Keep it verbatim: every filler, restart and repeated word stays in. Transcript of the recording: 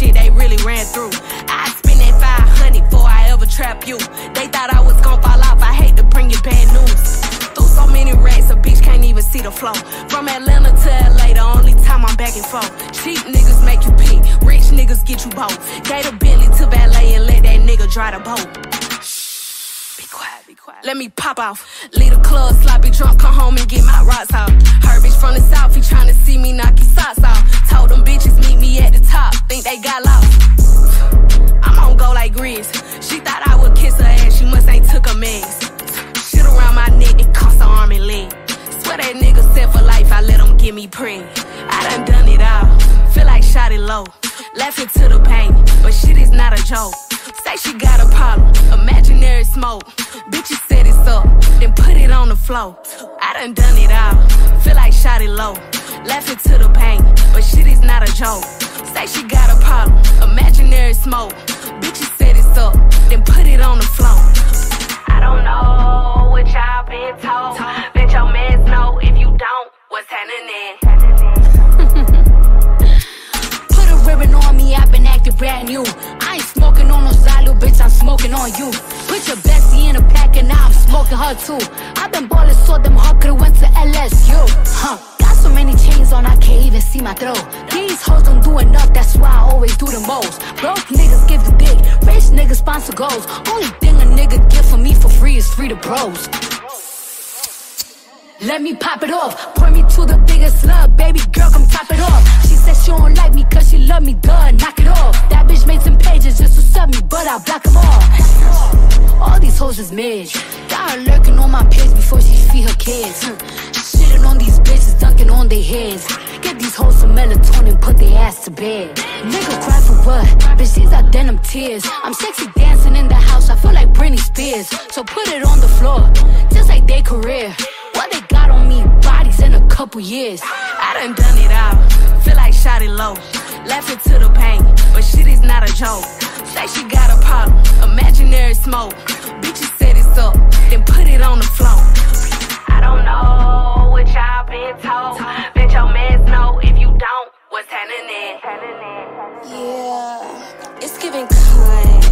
shit they really ran through. I spent that five hundred before I ever trap you. They thought I was gon' fall off, I hate to bring you bad news. Through so many racks, a bitch can't even see the flow. From Atlanta to L A, the only time I'm back and forth. Cheap niggas make you pee, rich niggas get you both. Gave a Bentley to valet and let that nigga drive the boat. Shh, be quiet, be quiet. Let me pop off. Leave the club, sloppy drunk, come home and get my rocks off. Her bitch from the south, he tryna see me knock his socks off. Told them bitches meet me at the top, think they got lost. I'm on go like Grizz. She thought I would kiss her ass, she must ain't took a mess. Shit around my neck, it costs an arm and leg. Swear that nigga set for life, I let him get me preg. I done done it all, feel like shot it low. Laughing to the pain, but shit is not a joke. Say she got a problem, imaginary smoke. Bitches set it up, then put it on the floor. I done done it all, feel like shot it low. Laughing to the pain, but shit is not a joke. Say she got a problem, imaginary smoke. Bitches set it up, then put it on the floor. I don't know what y'all been told. Bitch, your mans know if you don't, what's happening? Put a ribbon on me, I've been acting brand new. I ain't smoking on no side, little bitch, I'm smoking on you. Put your bestie in a pack and now I'm smoking her too. I've been ballin' so them hard, could've went to L S U. Huh. So many chains on, I can't even see my throat. These hoes don't do enough, that's why I always do the most. Broke niggas give the dick, rich niggas sponsor goals. Only thing a nigga get for me for free is free to bros. Let me pop it off, point me to the biggest love. Baby girl, come top it off. She said she don't like me cause she love me, duh, knock it off. That bitch made some pages just to sub me, but I block them all. All these hoes is midge, got her lurking on my page before she feed her kids. Shitting on these bitches, dunking on their heads. Get these hoes some melatonin, put their ass to bed. Nigga cry for what? Bitch, these are denim tears. I'm sexy dancing in the house, I feel like Britney Spears. So put it on the floor, just like their career. What they got on me, bodies in a couple years. I done done it all, feel like shot it low. Laughing to the pain, but shit is not a joke. Say she got a problem, imaginary smoke. Bitches set it up, then put it on the floor. I don't know what y'all been told. Bitch, your mans know if you don't, what's happening? Yeah, it's giving kind.